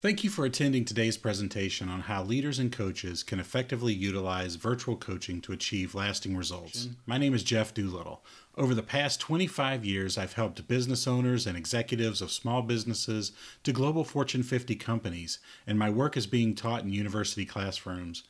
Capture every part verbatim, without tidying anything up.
Thank you for attending today's presentation on how leaders and coaches can effectively utilize virtual coaching to achieve lasting results. My name is Jeff Doolittle. Over the past twenty-five years, I've helped business owners and executives of small businesses to global Fortune fifty companies, and my work is being taught in university classrooms.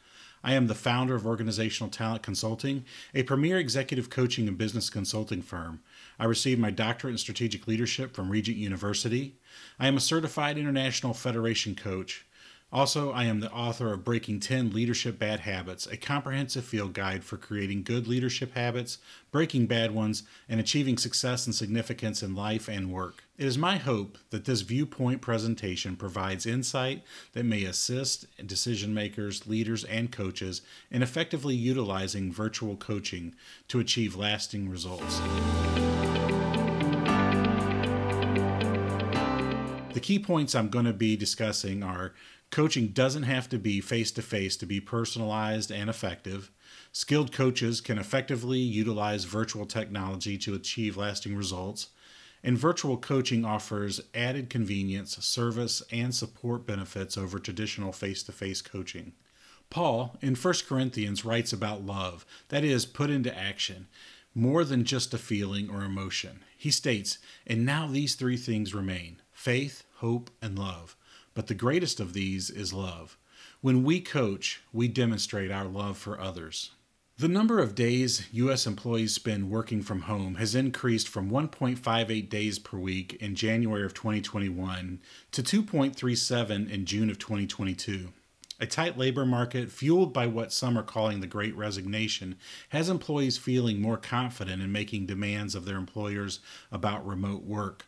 I am the founder of Organizational Talent Consulting, a premier executive coaching and business consulting firm. I received my doctorate in strategic leadership from Regent University. I am a certified International Federation coach. Also, I am the author of Breaking ten Leadership Bad Habits, a comprehensive field guide for creating good leadership habits, breaking bad ones, and achieving success and significance in life and work. It is my hope that this viewpoint presentation provides insight that may assist decision makers, leaders, and coaches in effectively utilizing virtual coaching to achieve lasting results. The key points I'm going to be discussing are: coaching doesn't have to be face-to-face to be personalized and effective. Skilled coaches can effectively utilize virtual technology to achieve lasting results. And virtual coaching offers added convenience, service, and support benefits over traditional face-to-face coaching. Paul, in First Corinthians, writes about love, that is, put into action, more than just a feeling or emotion. He states, "And now these three things remain, faith, hope, and love. But the greatest of these is love." When we coach, we demonstrate our love for others. The number of days U S employees spend working from home has increased from one point five eight days per week in January of twenty twenty-one to two point three seven in June of twenty twenty-two. A tight labor market, fueled by what some are calling the Great Resignation, has employees feeling more confident in making demands of their employers about remote work.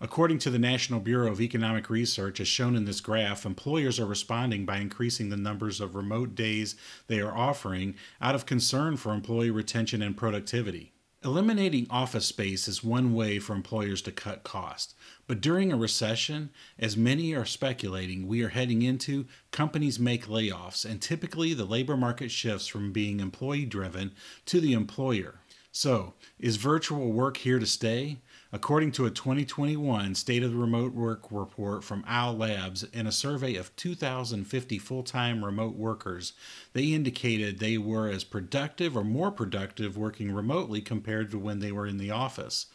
According to the National Bureau of Economic Research, as shown in this graph, employers are responding by increasing the numbers of remote days they are offering out of concern for employee retention and productivity. Eliminating office space is one way for employers to cut costs. But during a recession, as many are speculating we are heading into, companies make layoffs, and typically the labor market shifts from being employee-driven to the employer. So, is virtual work here to stay? According to a twenty twenty-one State of the Remote Work report from Owl Labs in a survey of two thousand fifty full-time remote workers, they indicated they were as productive or more productive working remotely compared to when they were in the office.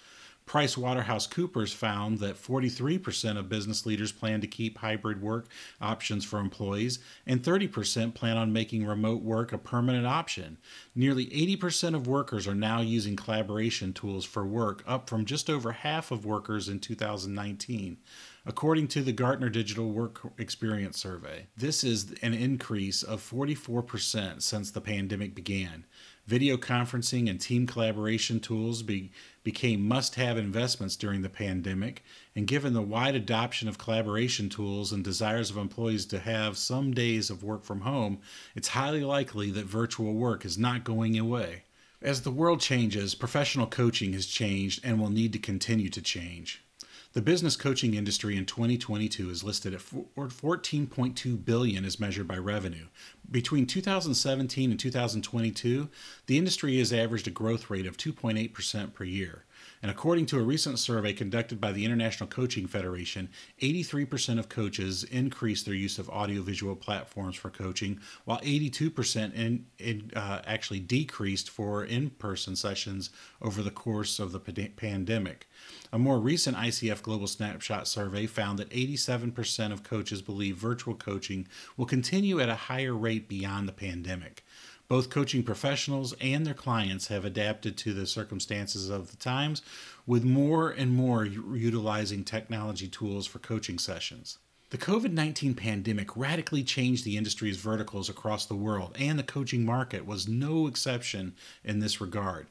PricewaterhouseCoopers found that forty-three percent of business leaders plan to keep hybrid work options for employees, and thirty percent plan on making remote work a permanent option. Nearly eighty percent of workers are now using collaboration tools for work, up from just over half of workers in two thousand nineteen. According to the Gartner Digital Work Experience Survey, this is an increase of forty-four percent since the pandemic began. Video conferencing and team collaboration tools be, became must-have investments during the pandemic, and given the wide adoption of collaboration tools and desires of employees to have some days of work from home, it's highly likely that virtual work is not going away. As the world changes, professional coaching has changed and will need to continue to change. The business coaching industry in twenty twenty-two is listed at fourteen point two billion dollars as measured by revenue. Between two thousand seventeen and two thousand twenty-two, the industry has averaged a growth rate of two point eight percent per year. And according to a recent survey conducted by the International Coaching Federation, eighty-three percent of coaches increased their use of audiovisual platforms for coaching, while eighty-two percent in, in, uh, actually decreased for in-person sessions over the course of the pandemic. A more recent I C F Global Snapshot survey found that eighty-seven percent of coaches believe virtual coaching will continue at a higher rate beyond the pandemic. Both coaching professionals and their clients have adapted to the circumstances of the times, with more and more utilizing technology tools for coaching sessions. The COVID nineteen pandemic radically changed the industry's verticals across the world, and the coaching market was no exception in this regard.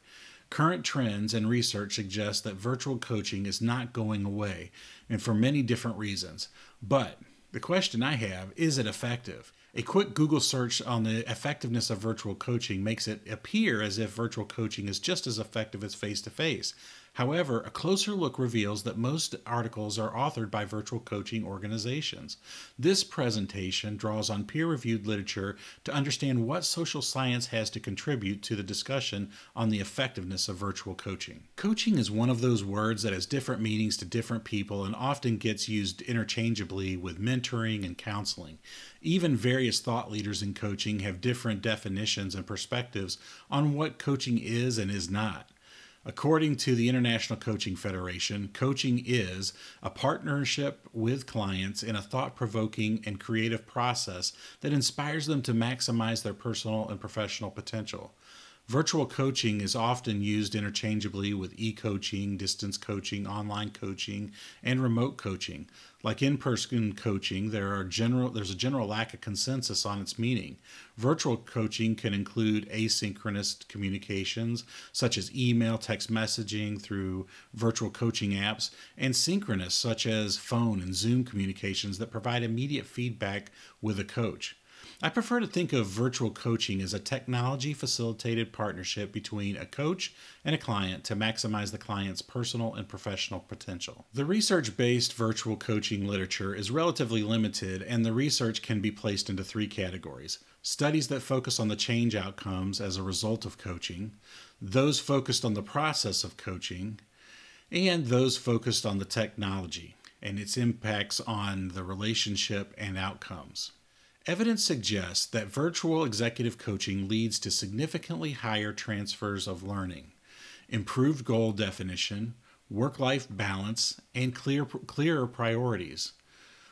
Current trends and research suggest that virtual coaching is not going away, and for many different reasons. But the question I have, is it effective? A quick Google search on the effectiveness of virtual coaching makes it appear as if virtual coaching is just as effective as face-to-face. However, a closer look reveals that most articles are authored by virtual coaching organizations. This presentation draws on peer-reviewed literature to understand what social science has to contribute to the discussion on the effectiveness of virtual coaching. Coaching is one of those words that has different meanings to different people and often gets used interchangeably with mentoring and counseling. Even various thought leaders in coaching have different definitions and perspectives on what coaching is and is not. According to the International Coaching Federation, coaching is a partnership with clients in a thought-provoking and creative process that inspires them to maximize their personal and professional potential. Virtual coaching is often used interchangeably with e-coaching, distance coaching, online coaching, and remote coaching. Like in-person coaching, there are general, there's a general lack of consensus on its meaning. Virtual coaching can include asynchronous communications, such as email, text messaging through virtual coaching apps, and synchronous, such as phone and Zoom communications that provide immediate feedback with a coach. I prefer to think of virtual coaching as a technology-facilitated partnership between a coach and a client to maximize the client's personal and professional potential. The research-based virtual coaching literature is relatively limited, and the research can be placed into three categories: studies that focus on the change outcomes as a result of coaching, those focused on the process of coaching, and those focused on the technology and its impacts on the relationship and outcomes. Evidence suggests that virtual executive coaching leads to significantly higher transfers of learning, improved goal definition, work-life balance, and clear, clearer priorities.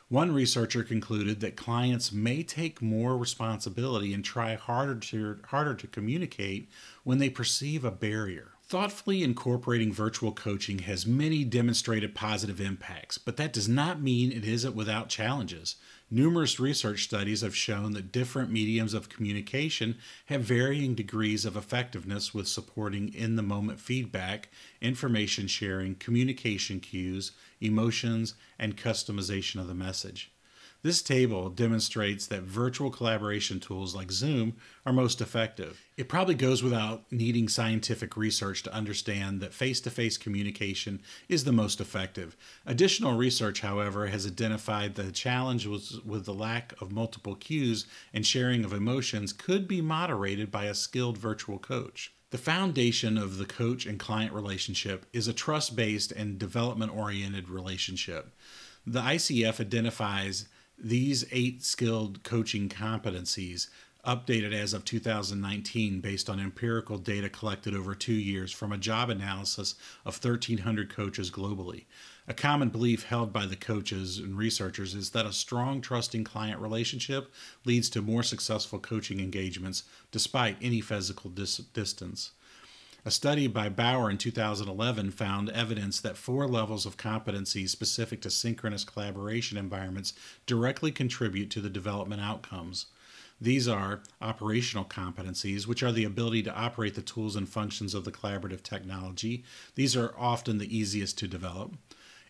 One researcher concluded that clients may take more responsibility and try harder to, harder to communicate when they perceive a barrier. Thoughtfully incorporating virtual coaching has many demonstrated positive impacts, but that does not mean it isn't without challenges. Numerous research studies have shown that different mediums of communication have varying degrees of effectiveness with supporting in-the-moment feedback, information sharing, communication cues, emotions, and customization of the message. This table demonstrates that virtual collaboration tools like Zoom are most effective. It probably goes without needing scientific research to understand that face-to-face communication is the most effective. Additional research, however, has identified the challenge with the lack of multiple cues and sharing of emotions could be moderated by a skilled virtual coach. The foundation of the coach and client relationship is a trust-based and development-oriented relationship. The I C F identifies these eight skilled coaching competencies, updated as of two thousand nineteen based on empirical data collected over two years from a job analysis of thirteen hundred coaches globally. A common belief held by the coaches and researchers is that a strong, trusting client relationship leads to more successful coaching engagements despite any physical dis distance. A study by Bauer in two thousand eleven found evidence that four levels of competency specific to synchronous collaboration environments directly contribute to the development outcomes. These are operational competencies, which are the ability to operate the tools and functions of the collaborative technology. These are often the easiest to develop.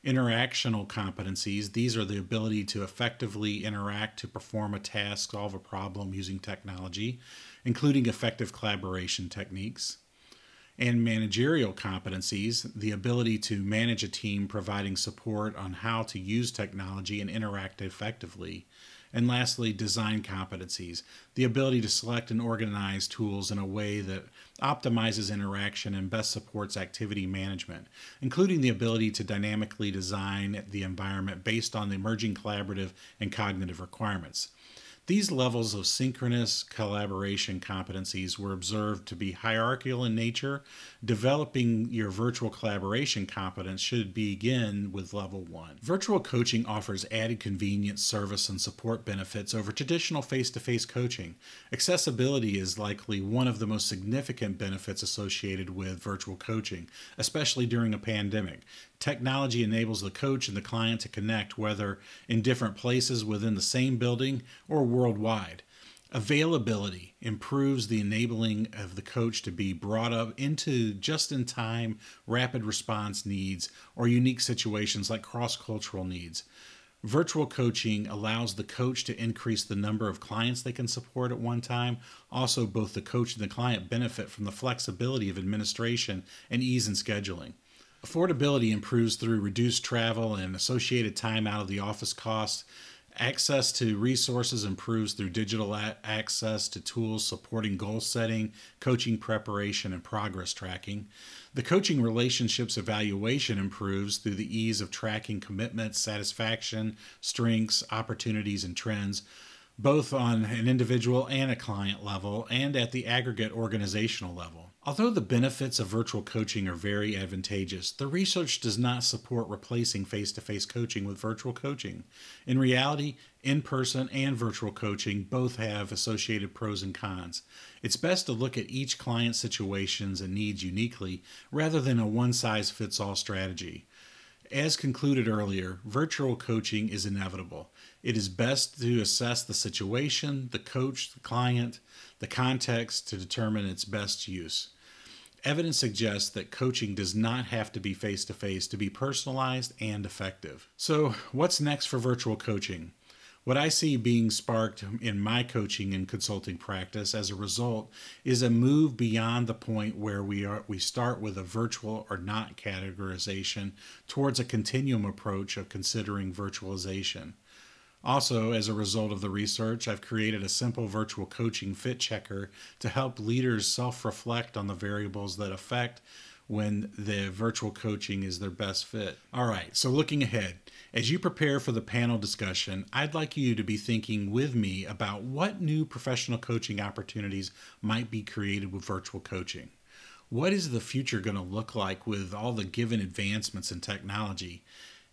Interactional competencies, these are the ability to effectively interact, to perform a task, solve a problem using technology, including effective collaboration techniques. And managerial competencies, the ability to manage a team, providing support on how to use technology and interact effectively. And lastly, design competencies, the ability to select and organize tools in a way that optimizes interaction and best supports activity management, including the ability to dynamically design the environment based on the emerging collaborative and cognitive requirements. These levels of synchronous collaboration competencies were observed to be hierarchical in nature. Developing your virtual collaboration competence should begin with level one. Virtual coaching offers added convenience, service, and support benefits over traditional face-to-face coaching. Accessibility is likely one of the most significant benefits associated with virtual coaching, especially during a pandemic. Technology enables the coach and the client to connect, whether in different places within the same building or worldwide. Availability improves the enabling of the coach to be brought up into just-in-time, rapid response needs or unique situations like cross-cultural needs. Virtual coaching allows the coach to increase the number of clients they can support at one time. Also, both the coach and the client benefit from the flexibility of administration and ease in scheduling. Affordability improves through reduced travel and associated time out of the office costs. Access to resources improves through digital access to tools supporting goal setting, coaching preparation, and progress tracking. The coaching relationships evaluation improves through the ease of tracking commitments, satisfaction, strengths, opportunities, and trends, both on an individual and a client level and at the aggregate organizational level. Although the benefits of virtual coaching are very advantageous, the research does not support replacing face-to-face coaching with virtual coaching. In reality, in-person and virtual coaching both have associated pros and cons. It's best to look at each client's situations and needs uniquely rather than a one-size-fits-all strategy. As concluded earlier, virtual coaching is inevitable. It is best to assess the situation, the coach, the client, the context to determine its best use. Evidence suggests that coaching does not have to be face-to-face to be personalized and effective. So, what's next for virtual coaching? What I see being sparked in my coaching and consulting practice as a result is a move beyond the point where we are we start with a virtual or not categorization towards a continuum approach of considering virtualization. Also, as a result of the research, I've created a simple virtual coaching fit checker to help leaders self-reflect on the variables that affect when the virtual coaching is their best fit. All right, so looking ahead, as you prepare for the panel discussion, I'd like you to be thinking with me about what new professional coaching opportunities might be created with virtual coaching. What is the future going to look like with all the given advancements in technology?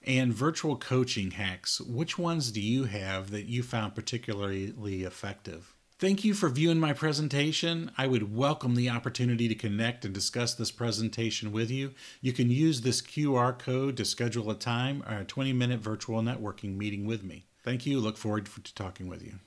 And virtual coaching hacks, which ones do you have that you found particularly effective? Thank you for viewing my presentation. I would welcome the opportunity to connect and discuss this presentation with you. You can use this Q R code to schedule a time or a twenty minute virtual networking meeting with me. Thank you. Look forward to talking with you.